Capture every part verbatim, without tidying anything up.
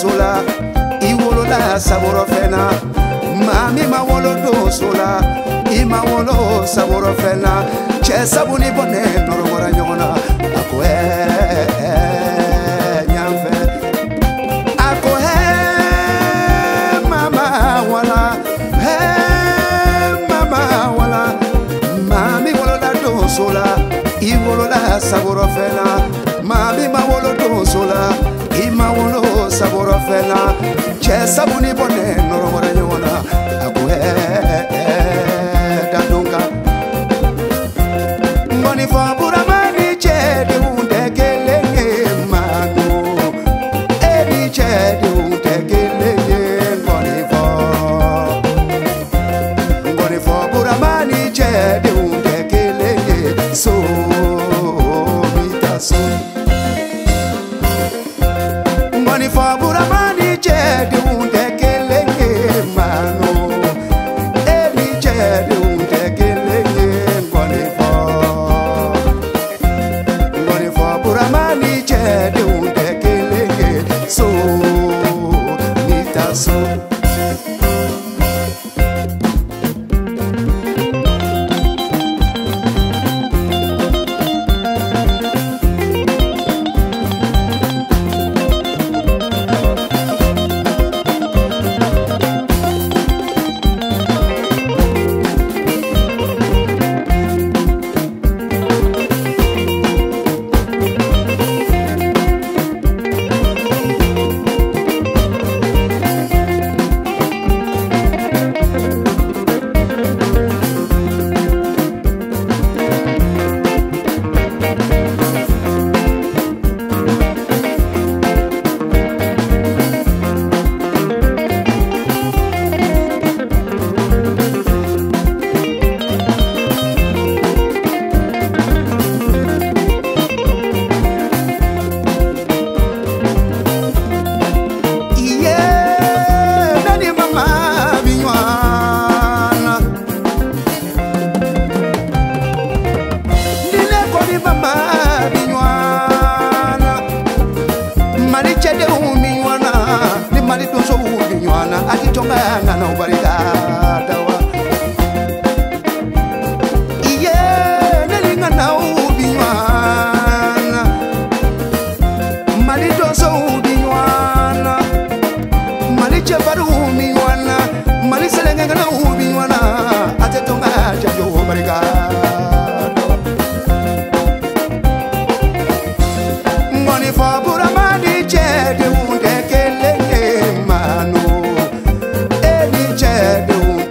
Sola, iwolola saboro fena, mami ma wolo do sola, ima wolo saboro fena, che sabuni bone norora nyona, akoe nyamfe, akoe mama wala, he mama wala, mami wolola do sola, iwolola saboro fena, mami ma wolo do sola. Ima wolo saboro fela, che sabuni bone norora nyona, akoe dadunga. Ngoni fo buramani che de unde kelenge manu, edi che de unde kelenge ngoni fo. Ngoni fo buramani che de unde kelenge so mitaso. Buramani chedi undekelenge mano, ebi chedi undekelenge ngonifa, ngonifa buramani chedi undekelenge so nitaso. Che de unde kelenge mano, edi che de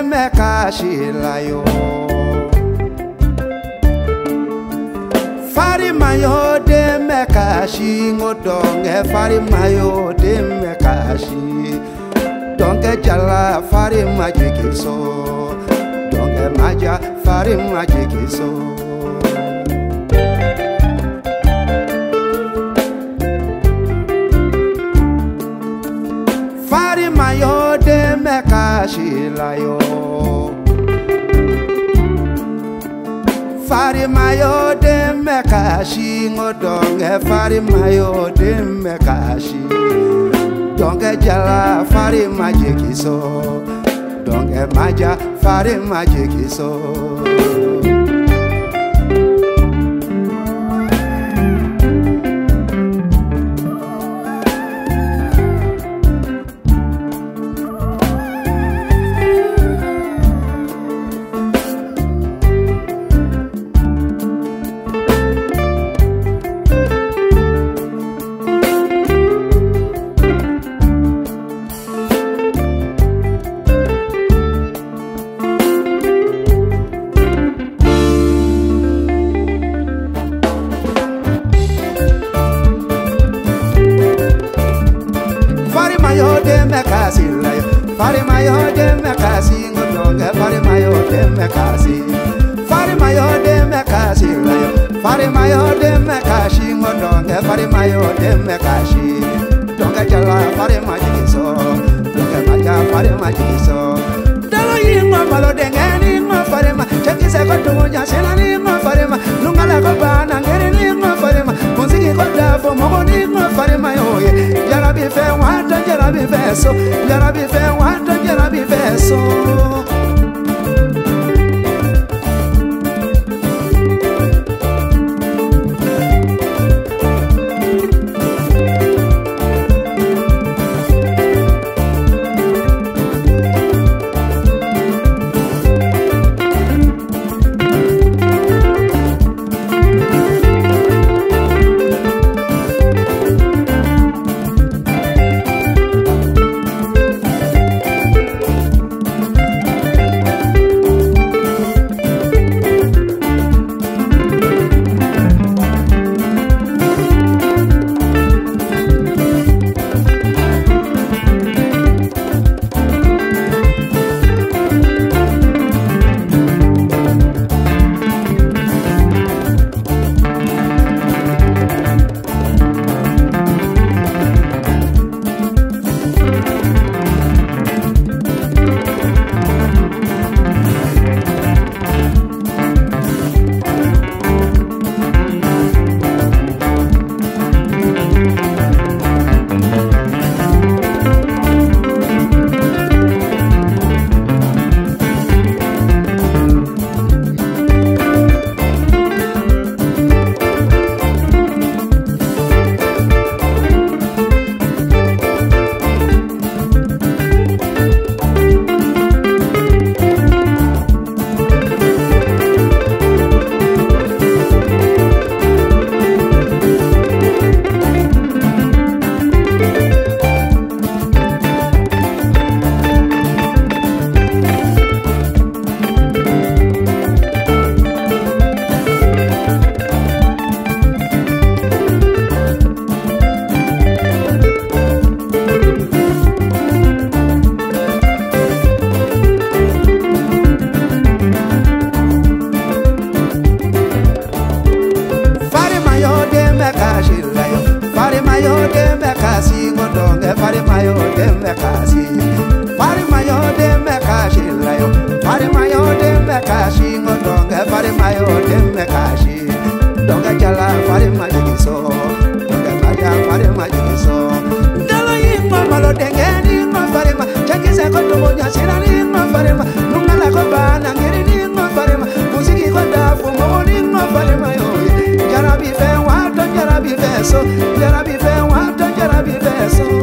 Emeka Shilayo Farima yo de meka shi ngodonge Farima yo de meka shi Donge jala Farima jikiso Donge maja Farima jikiso Farima yo de meka shilayo Farima yo de meka shi ngodonge Farima yo de meka shi Donge jala Farima jikiso Donge maja Farima jikiso Farima yo de meka shi ngodonge Farima yo de meka shi Farima yo de meka shi Farima yo de meka shi ngodonge Farima yo de meka shi Donge jala Farima jikiso Donge maja Farima jikiso Dalo yingo malo denge ningo Farima Chekise kotungu jashela ningo Farima Lungala kopa nangeri ningo Farima Muziki kota fomongo ningo Farima yo ye Jarabi fe wata jarabi fe so Jarabi fe wata Farima yo de meka shi Farima yo de meka shi layo Farima yo de meka shi ngodonge Farima yo de meka shi Donge jala Farima jikiso Donge maja Farima jikiso Ndalo yingo malo denge ningo Farima Chekise kotungu nyashira ningo Farima Lungala kopa nangiri ningo Farima Musiki kota fungo ningo Farima yo Jarabi fe wato jarabi fe so Jarabi fe wato jarabi fe so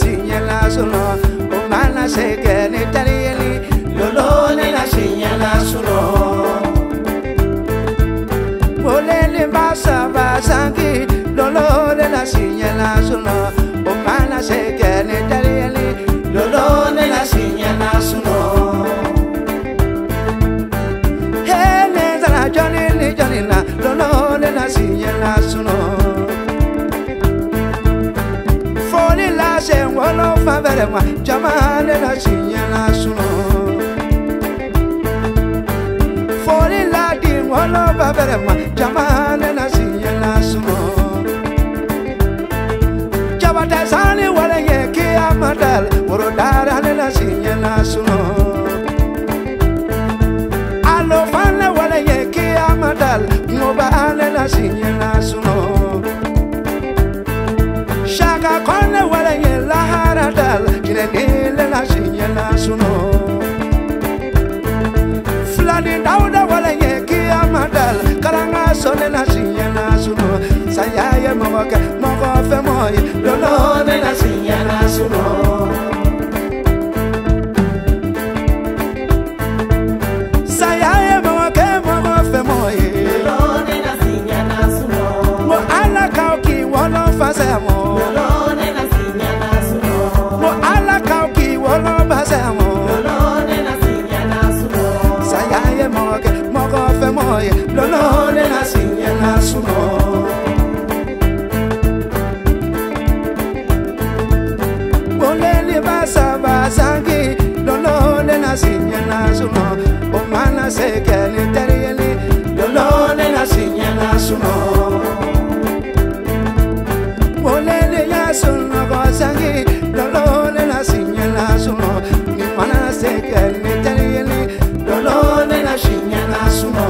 signala suno, umana seke ni tarieli, lolo nena signala suno. Bolele basa basangi, lolo nena signala suno, umana seke ni tarieli, lolo nena signala suno. Hey nena la jani ni jani la, lolo nena signala suno. Wolo favere mwa jamane la signala suno. Fori la di wolo favere mwa jamane la signala suno. Jabata sani wala ye ki amadal worodara la signala suno. Alo fana wala ye ki amadal ngoba la signala suno. Shaka kone wala ye Kinele la signala suno. Flani dauda wala yeki amadal. Karanga sone la signala suno. Sayaye moke moko fe moye. Lolo ne la signala suno. Sayaye moke moko fe moye. Lolo ne la signala suno. Mo ala kauki wono fasemo. Lolo ne la signala suno. Bolele basa basangi, lolo ne la signala suno. Omana seke ni terieli, lolo ne la signala suno. Bolele yasuno basangi, lolo ne la signala suno. Omana seke ni terieli, lolo ne la signala suno.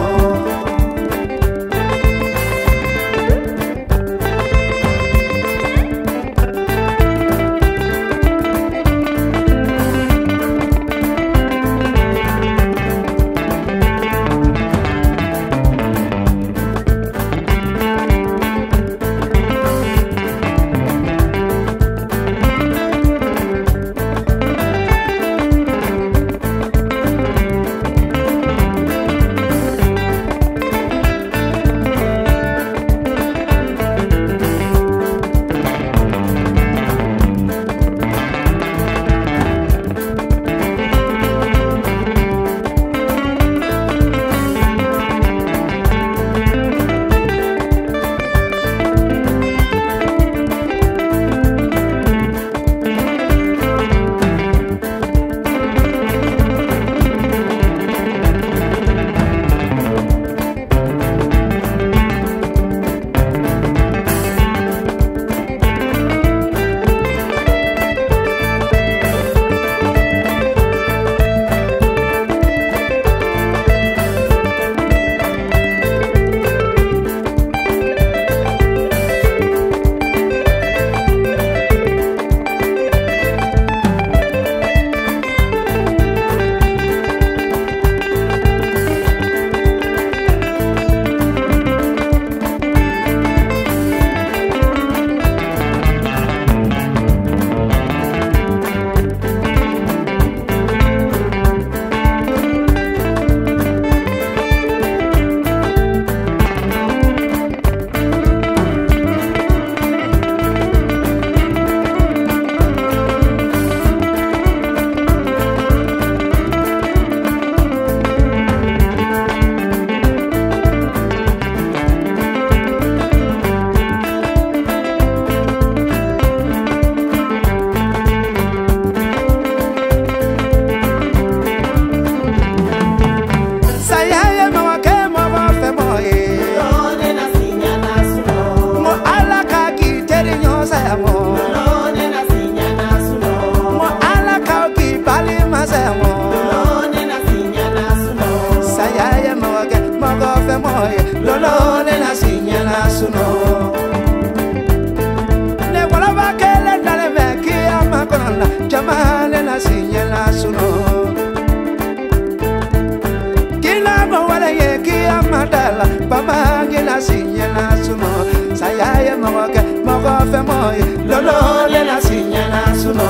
Lolo, le la signala. suno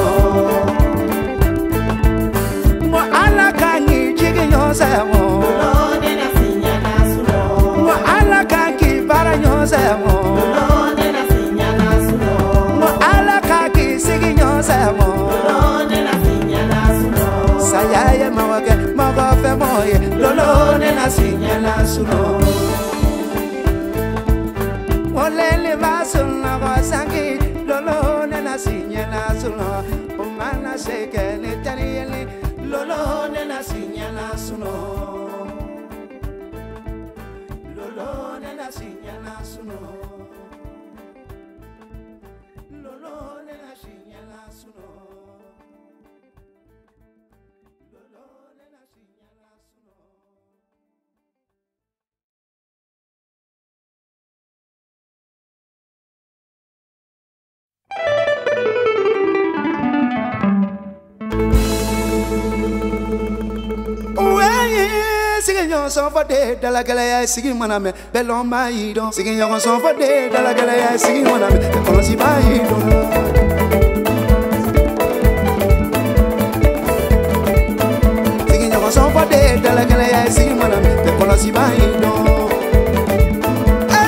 mo ala kangi jiginyo semo lo ne na sinyana suno mo ala kangi baranyo semo lo ne na sinyana suno mo ala kangi siginyo semo lo ne na sinyana suno sayaye mawage magofe moye lo lo ne na sinyana suno olele basuna basangi lolo nena sinyana suno umana sheke ni tarieli lolo nena sinyana suno lolo nena sinyana suno lolo nena sinyana suno. Son fade de la galaya sigi maname belon mayido sigi yon son fade de la galaya sigi maname belon si mayido sigi yon son fade de la galaya sigi maname belon si mayido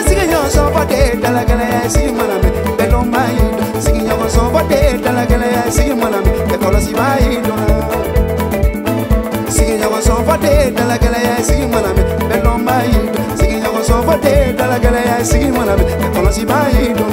sigi yon son fade de la galaya sigi maname belon mayido sigi yon son fade de la galaya sigi maname belon si mayido son fade de la galaya sigi maname belon mayido sigi yon son fade de la galaya sigi maname belon si mayido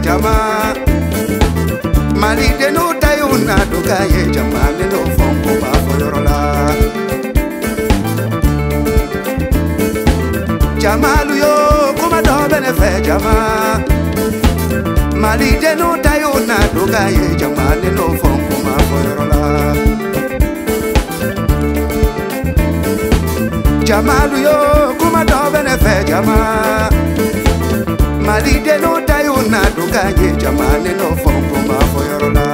Jama, Mali de no tayun na duka ye jamale lo fongo ba forola jamalu yo kuma do benefe jama mali jeno tayo na duka ye jamale lo fongo ba forola jamalu yo kuma do benefe jama mali jeno tayo na duka ye jamale lo fongo ba forola.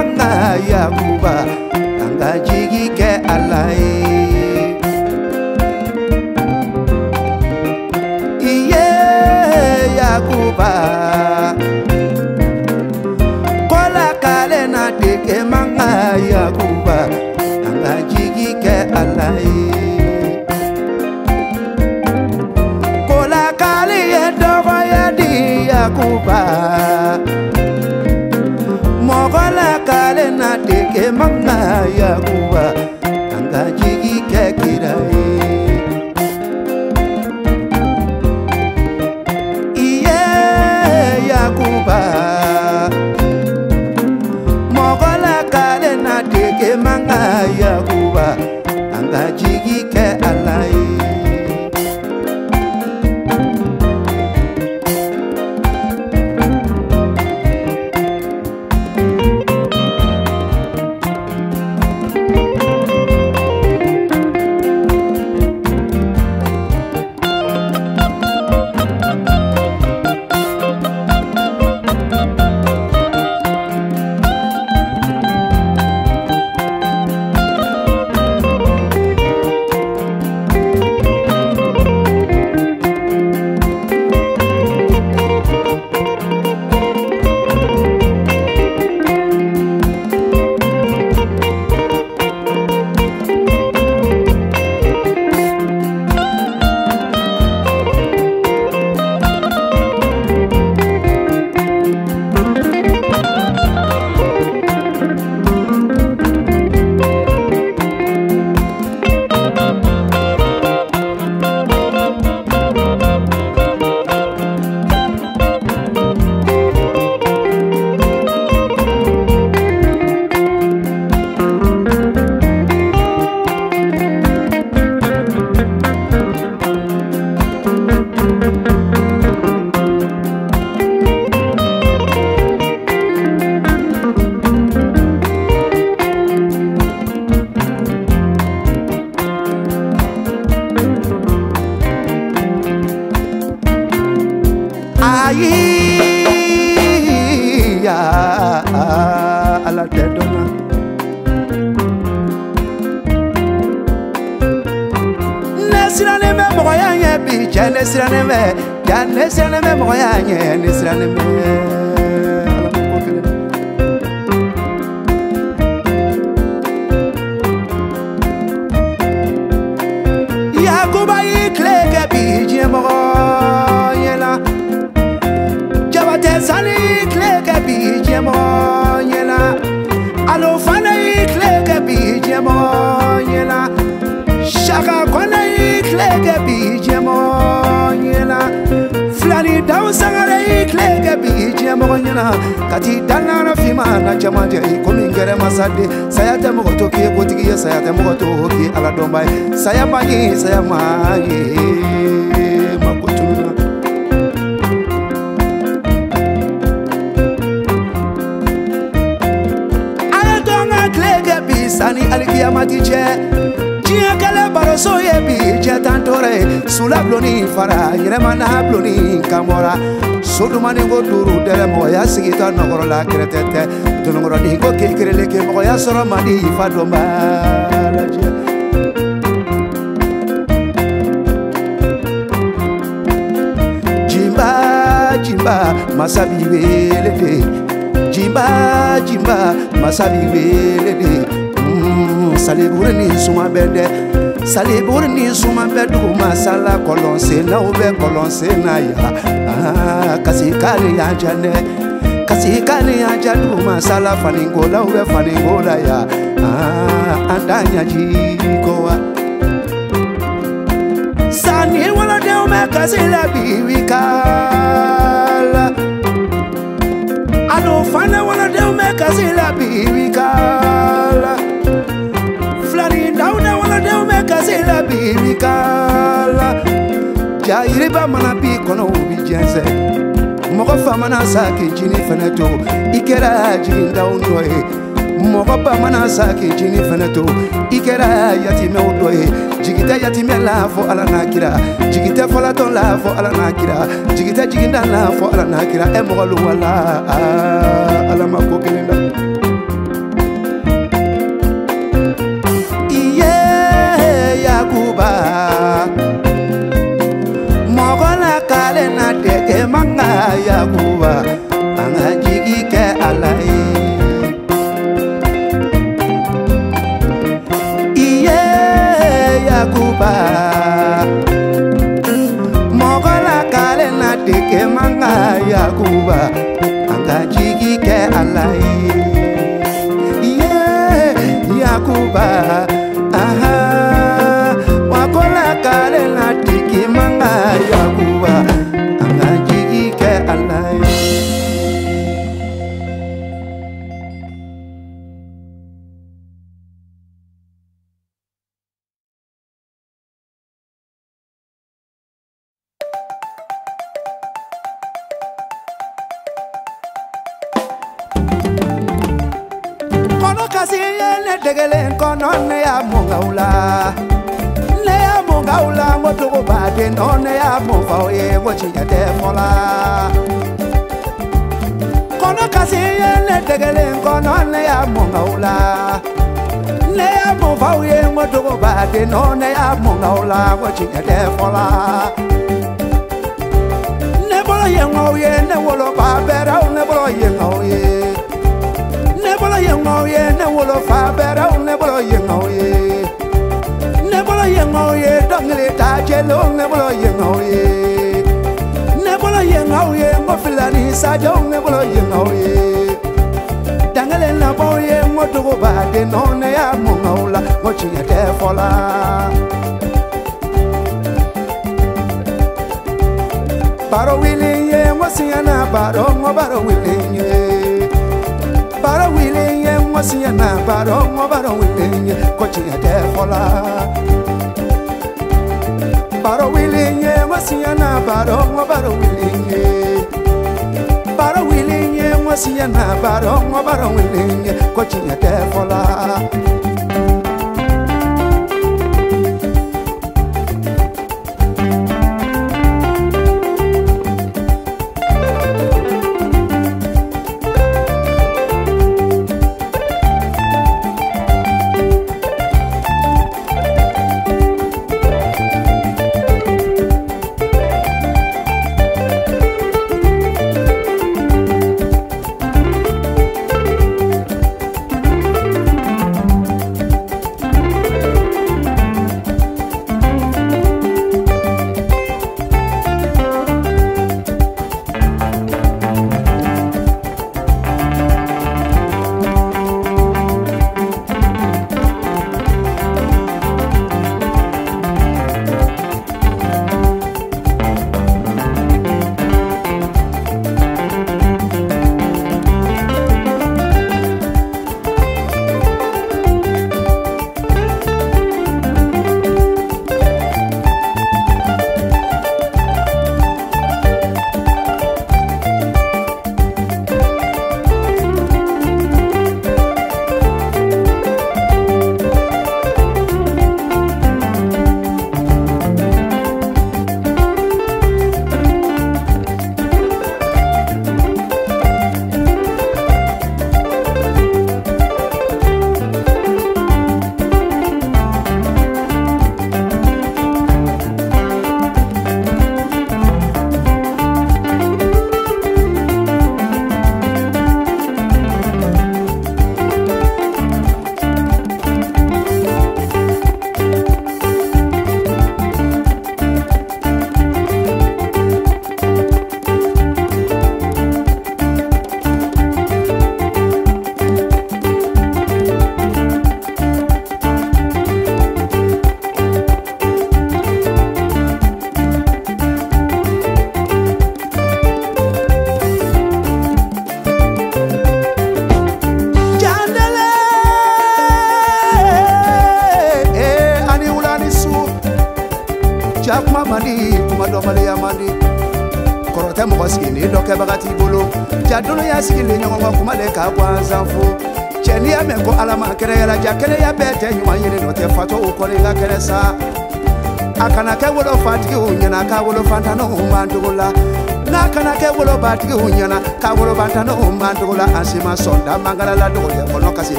anga Yacouba, anga jigi ke alai. Iye Yacouba, kola kale na deke manga Yacouba, anga jigi ke alai. Yacouba, mogola kale na deke manga Yacouba, anga jigi ke kirai. Iye Yacouba, mogola kale na deke manga Yacouba, anga jigi ke alai. Jimba, jimba, masabi welede. Jimba, jimba, masabi welede. Saliburni suma bende, saliburni suma bedu masala kolonse na ube kolonse na ya. Kasikari ya jane, kasikari ya jadu masala faningola ube faningola ya. Ah, andanya jikoa sani wala de umeka sila biwikala alofana wala de umeka sila biwikala flani dauna wala de umeka sila biwikala jairiba manapi kono ubijense mokofa manasa kijini feneto ikera jinda undoe Mogoba manasa ki jini feneto Ikera yatime udoe Jigita yatime lafo ala nakira Jigita folaton lafo ala nakira Jigita jiginda lafo ala nakira E mogo luwala ala makokilinda Yacouba anga jigi ke alai iye Yacouba mogola kale na deke manga Yacouba anga jigi ke alai iye Yacouba aha wakola kale na deke manga Yacouba. No ne amonga ola wachinga defola ne bolo yengo ye ne wolo fa bera ne bolo yengo ye ne bolo yengo ye ne wolo fa bera ne bolo yengo ye ne bolo yengo ye dongle ta jelo ne bolo yengo ye ne bolo yengo ye mo filani sa jong ne bolo yengo ye dangale na bo ye mo dogo ba de no ne amonga ola wachinga fola Baro wili ye wasiana baro ngo baro wili ye Baro wili ye wasiana baro ngo baro wili ye Kochiya de fola Baro wili ye wasiana baro ngo baro wili ye Baro wili ye wasiana baro ngo baro wili ye Kochiya de fola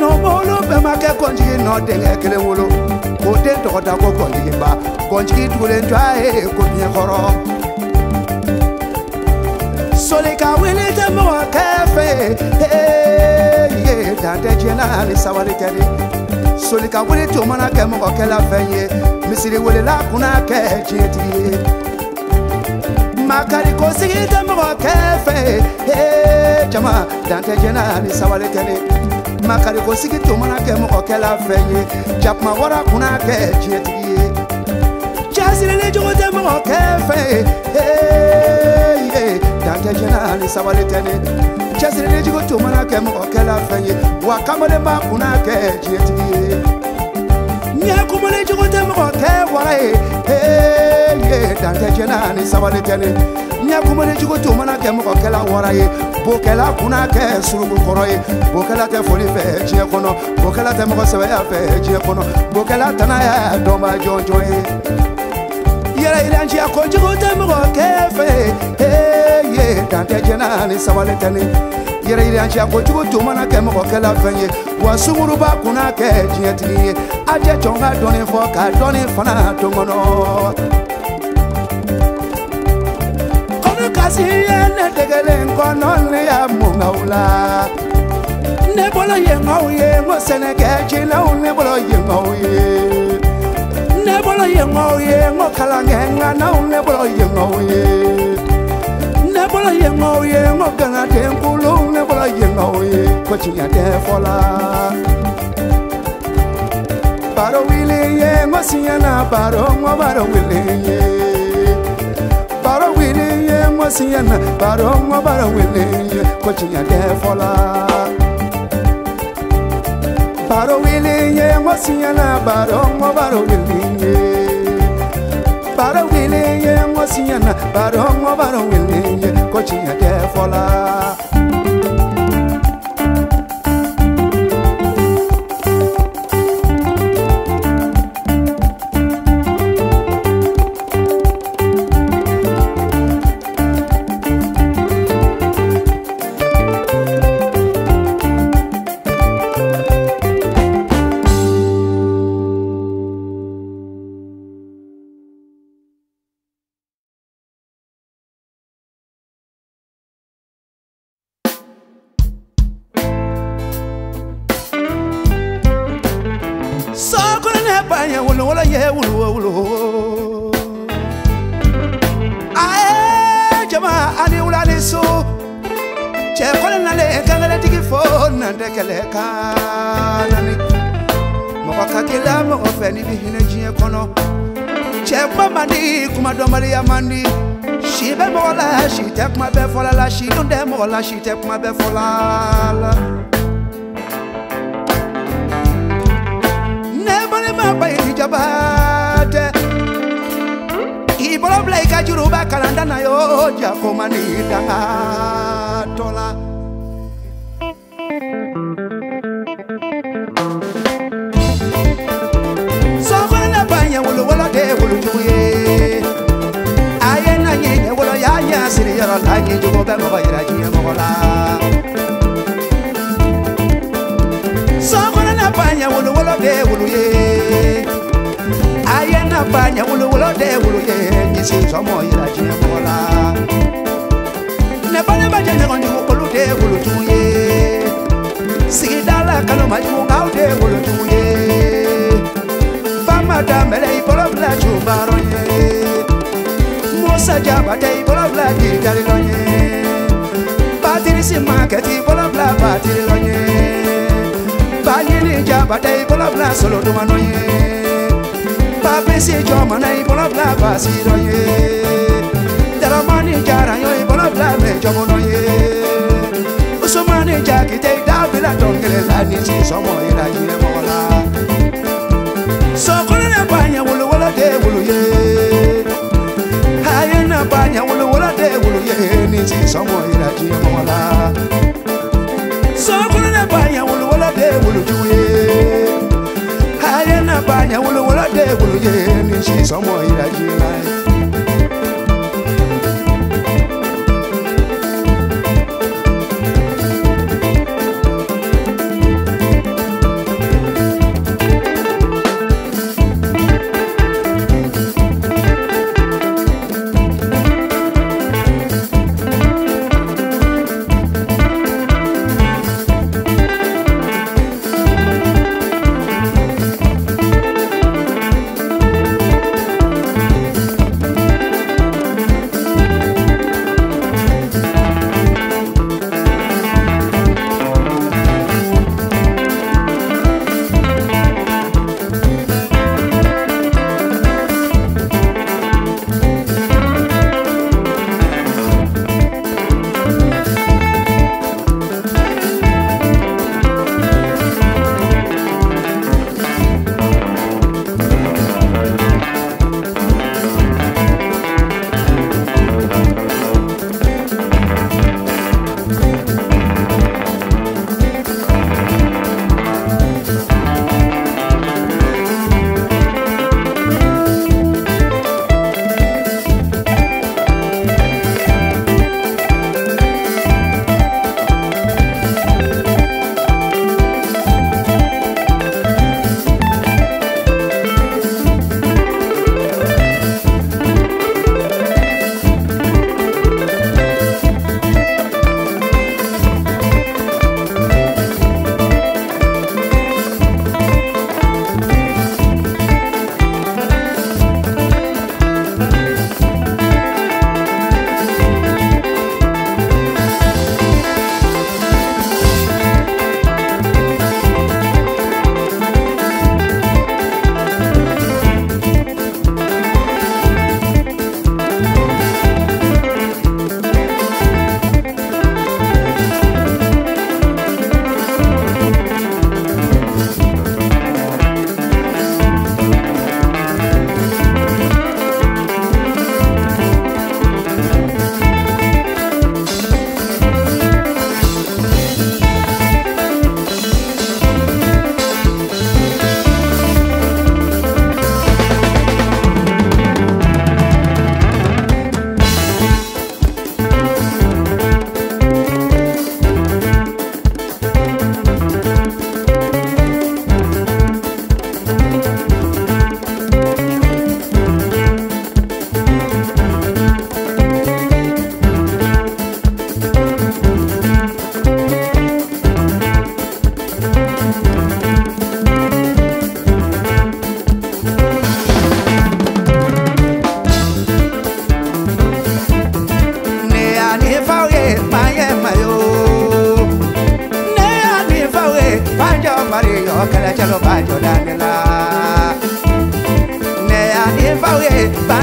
no bolo be ma ke konji no dele kele wolo o te to ta ko konji ba konji tulen twa e ko bi horo sole ka wele te mo ka fe eh ye ta te jena le sawale kele sole ka wele to ma na ke mo ko la fe ye misiri wele la kuna ke cheti makari kosigi demo kefe eh jama dante jena ni sawale tele makari kosigi to mana kemo okela fenye japma wora kuna ke jetie jasile le jogo demo kefe eh dante jena ni sawale tele jasile le jogo to mana kemo okela fenye wakamole ba kuna ke jetie Yacouba le jogo demo ke wora eh Dante jena ni sawale tele Yacouba le jogo to mana kemo okela wora ye bokela kuna ke suru koro ye bokela te foli fe je kono bokela te mo sebe ape je kono bokela tana ya do ma jojo ye yera ile anji akonji go te mo kefe eh ye Dante jena ni sawale tele yera ile anji akonji go to mana kemo okela fenye wasumuru ba kuna ke je tini aje chonga doni fo ka doni fana to mono Si ene tegele nkono ne ya mungaula Ne bolo ye ngauye mo seneke chila ne bolo ye ngauye Ne bolo ye ngauye mo kalangenga na ne bolo ye ngauye Ne bolo ye ngauye mo ganga tenkulu ne bolo ye ngauye ko chinya defola Baro wile ye mo sinyana baro mo baro wile ye Baro wili ye mwasiana baro mwa baro wili ye kochinya defola Baro wili ye mwasiana baro mwa baro wili ye Baro wili ye mwasiana baro mwa baro wili ye kochinya defola Mola she take my bed for la. Never never buy it jabate. Ibolo play kajuruba kalanda na yo Yacouba ni danga tola. So when I buy ya wulu wala de wulu juye. Ayena yeye wulu ya ya siri yoro like jugo be mo bayra. Someone na banya wulu wulu de wulu ye. Aye na banya wulu wulu de wulu ye. Nisi somo ira jimola. Ne banya banya ne konju wulu de wulu tuye. Sigidala kalo maju ngau de wulu tuye. Fama damele ibolo bla chubaronye. Musa jabate ibolo bla kirigaronye. Patrice Marketing, Bolabla, Patrilogne, Bayani Jabate, Bolabla, Solo Domanoye, Papice Jomane, Bolabla, Basiroye, Teramani Jarayo, Bolabla, Jamonoye, Usumani Jackie, take that Villa Tonkel, and you see someone in Ajibola. So, Colonel Banya will wallet, will you? I am a Banya will wallet, will you? Nisi somo ira jimola so kuna banya wulu wala de wulu juye haya na banya wulu wala de wulu ye nisi somo ira jimola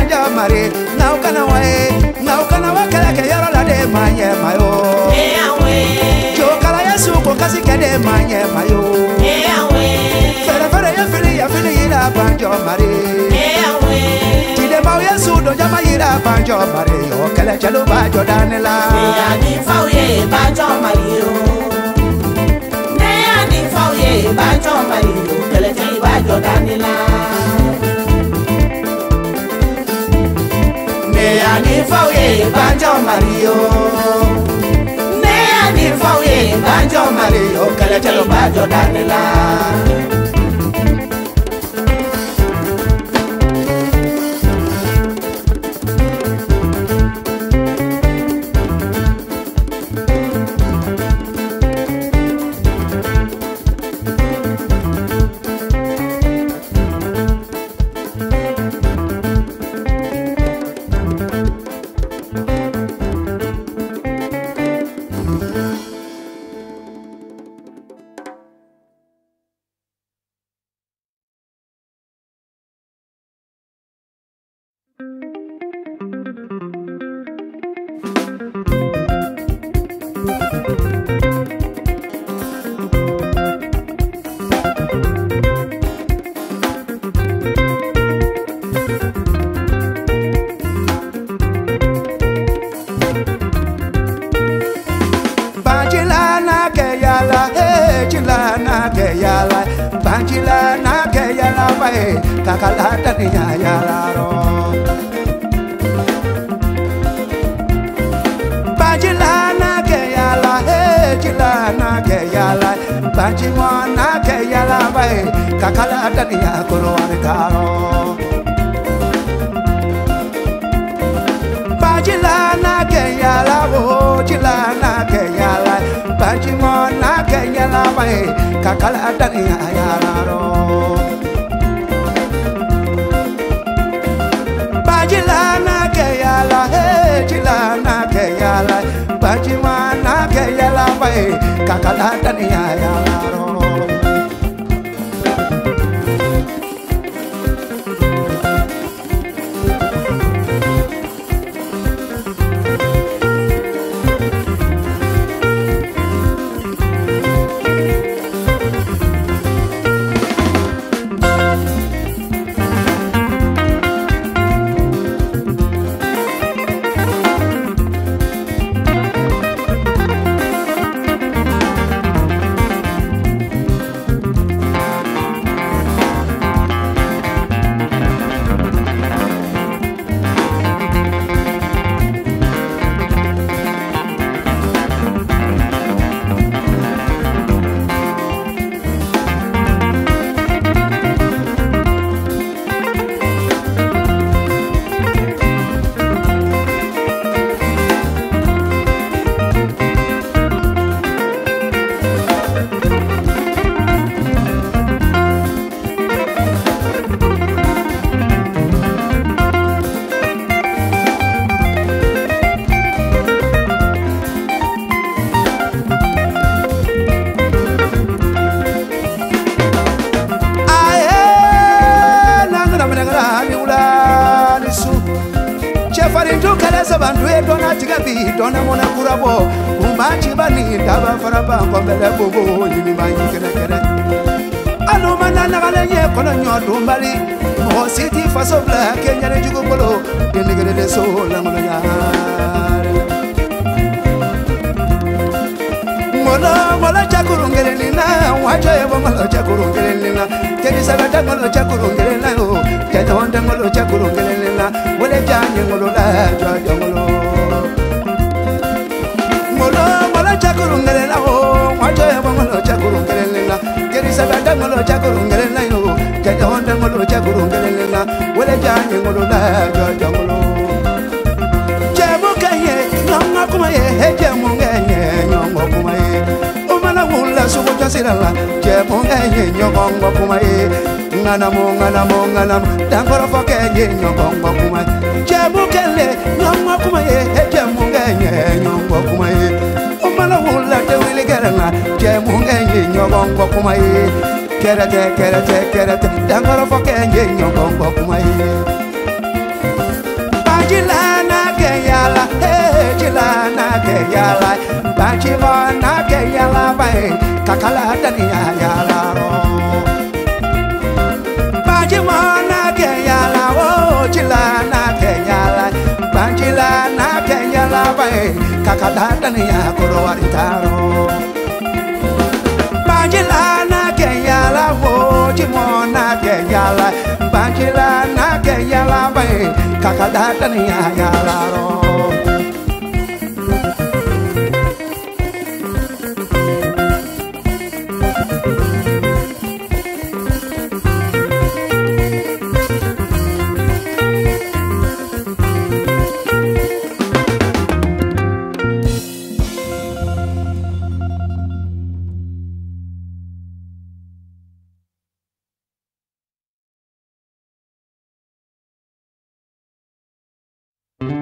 ya mare na ukana wae na ukana wakala ke yaro la de manye mayo e awe jokala yesu ko kasi ke de manye mayo e awe fere fere ya fili ya fili ira banjo mare e awe tide bawo yesu do jama ira banjo mare o kala chelo banjo danela e ani fawe banjo mare o ne ani fawe banjo mare o kala chelo banjo danela Neani fawe banjo Mario, neani fawe banjo Mario, kala chalo banjo danela. Kerate, kerate, kerate, dangoro fokenye nyongo kumai. Chima na ke yala bai takala taniya yala Bajima na ke yala o chila na ke yala Banjila na ke yala bai takala taniya koroaritaro Bajila na ke yala o chimo na ke yala Banjila na ke yala bai takala taniya yala Thank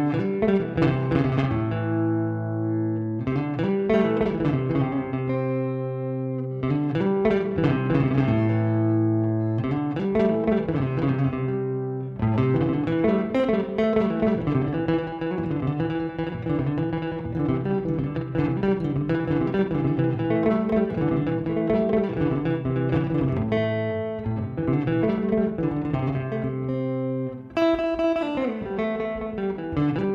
mm -hmm. you.